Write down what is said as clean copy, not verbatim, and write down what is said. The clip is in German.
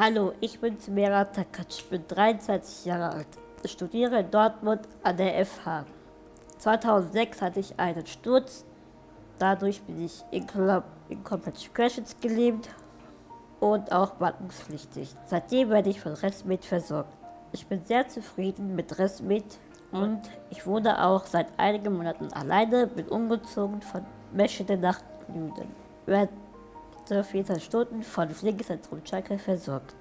Hallo, ich bin Sümeyra Takkaç, bin 23 Jahre alt. Ich studiere in Dortmund an der FH. 2006 hatte ich einen Sturz, dadurch bin ich incomplete crashes gelähmt und auch behandlungspflichtig. Seitdem werde ich von ResMed versorgt. Ich bin sehr zufrieden mit ResMed und ich wohne auch seit einigen Monaten alleine, bin umgezogen von Meschede nach Lünen. Werde 24 Stunden von Pflegezentrum Schalke versorgt.